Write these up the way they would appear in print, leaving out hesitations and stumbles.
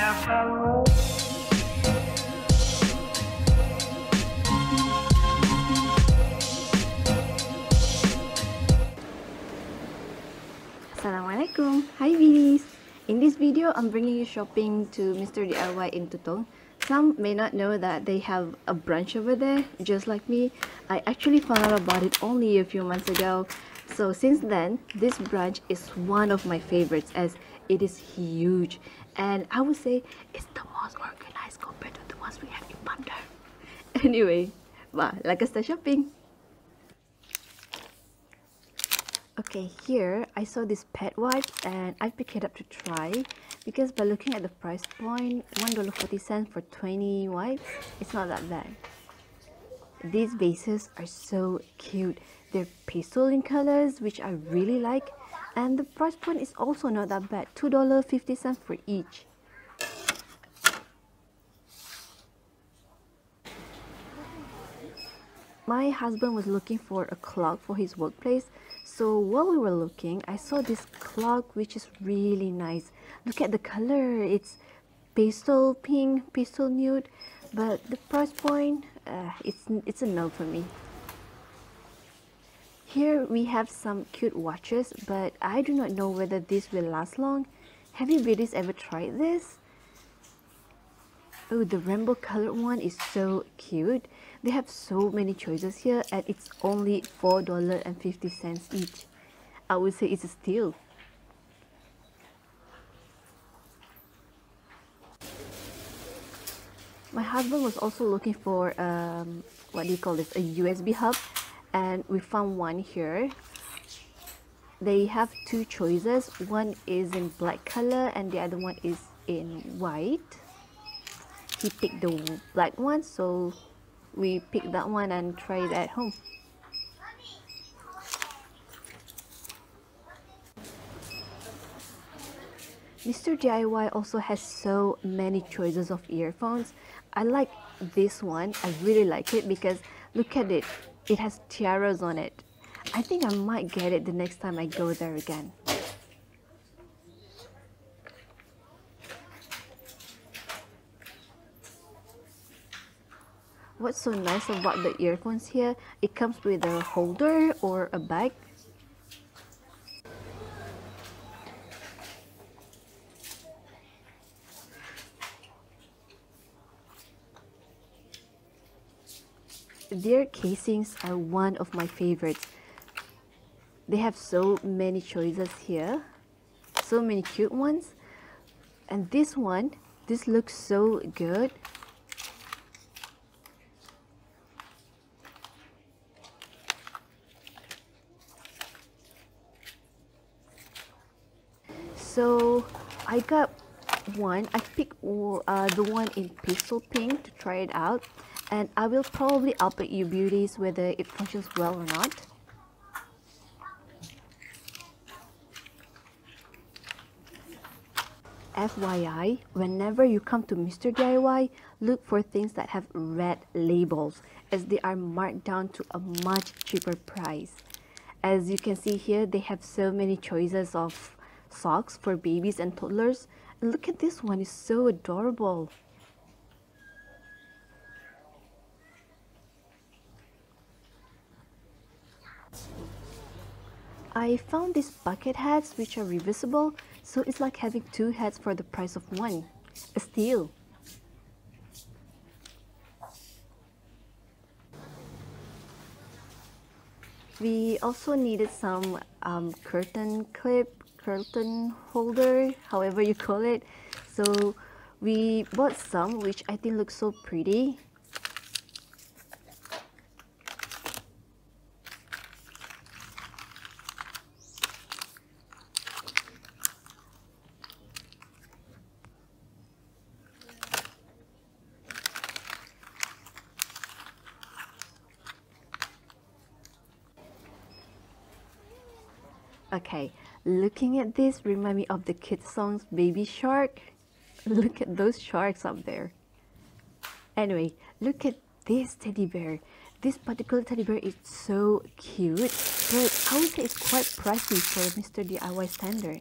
Assalamualaikum. Hi Beanies! In this video, I'm bringing you shopping to Mr. DIY in Tutong. Some may not know that they have a branch over there, just like me. I actually found out about it only a few months ago. So since then, this branch is one of my favorites as it is huge. And I would say it's the most organized compared to the ones we have in Bandar. Anyway, like I start shopping. Okay, here I saw this pet wipes and I picked it up to try because by looking at the price point, $1.40 for 20 wipes, it's not that bad. These vases are so cute. They're pastel in colors, which I really like, and the price point is also not that bad, $2.50 for each. My husband was looking for a clock for his workplace, so while we were looking, I saw this clock which is really nice. Look at the color, it's pastel pink, pastel nude, but the price point, it's a no for me. Here we have some cute watches, but I do not know whether this will last long. Have you beauties ever tried this? Oh, the rainbow colored one is so cute. They have so many choices here and it's only $4.50 each. I would say it's a steal. My husband was also looking for a USB hub, and we found one here. They have two choices. One is in black color and the other one is in white. He picked the black one, so we picked that one and tried it at home. Mr. DIY also has so many choices of earphones. I like this one. I really like it because look at it. It has tiaras on it. I think I might get it the next time I go there again. What's so nice about the earphones here, it comes with a holder or a bag. Their casings are one of my favorites. They have so many choices here, so many cute ones, and this one, this looks so good. So I got one. I picked the one in pastel pink to try it out, and I will probably update you beauties whether it functions well or not. FYI, whenever you come to Mr. DIY, look for things that have red labels as they are marked down to a much cheaper price. As you can see here, they have so many choices of socks for babies and toddlers. Look at this one, it's so adorable. I found these bucket hats which are reversible, so it's like having two hats for the price of one. A steal! We also needed some curtain clip, curtain holder, however you call it. So we bought some which I think look so pretty. Okay, looking at this remind me of the kids' songs Baby Shark. Look at those sharks up there. Anyway, look at this teddy bear. This particular teddy bear is so cute, but I would say it's quite pricey for Mr. DIY standard.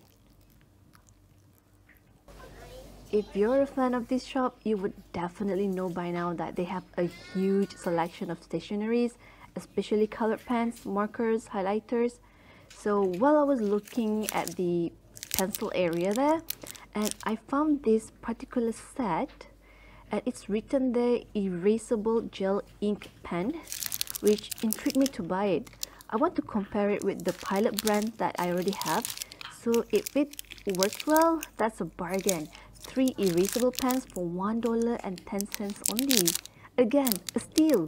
If you're a fan of this shop, you would definitely know by now that they have a huge selection of stationeries, especially colored pens, markers, highlighters. So while I was looking at the pencil area there, and I found this particular set, and it's written there erasable gel ink pen, which intrigued me to buy it. I want to compare it with the Pilot brand that I already have, so if it works well, that's a bargain. 3 erasable pens for $1.10 only. Again, a steal!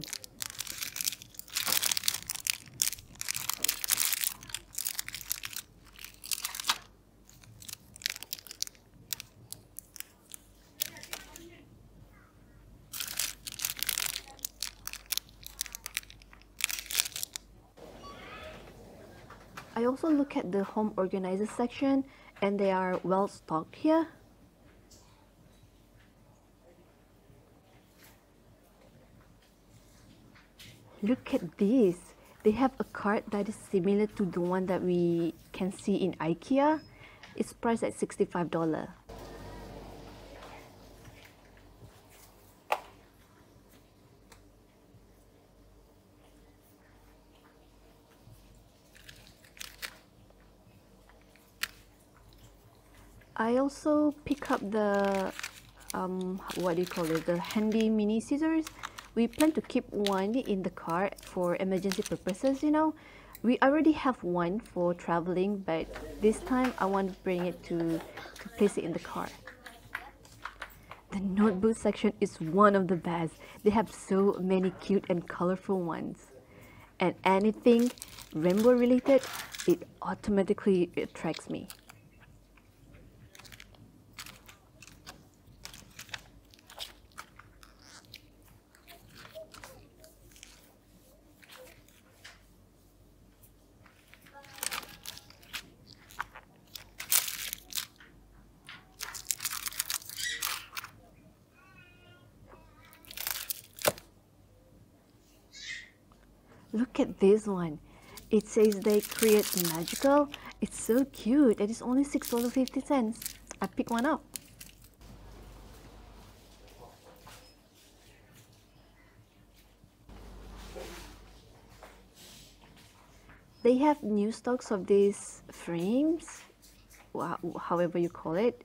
I also look at the home organizer section, and they are well stocked here. Look at this! They have a cart that is similar to the one that we can see in IKEA. It's priced at $65. I also pick up the the handy mini scissors. We plan to keep one in the car for emergency purposes, you know. We already have one for traveling, but this time I want to bring it to place it in the car. The notebook section is one of the best. They have so many cute and colorful ones. And anything rainbow related, it automatically attracts me. Look at this one. It says they create magical. It's so cute. It is only $6.50. I picked one up. They have new stocks of these frames, however you call it.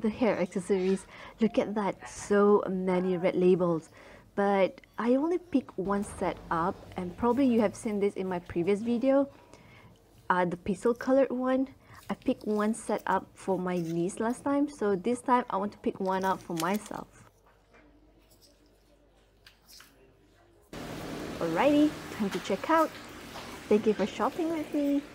The hair accessories, look at that, so many red labels, but I only picked one set up, and probably you have seen this in my previous video, the pastel colored one. I picked one set up for my niece last time, so this time I want to pick one up for myself. Alrighty, time to check out. Thank you for shopping with me.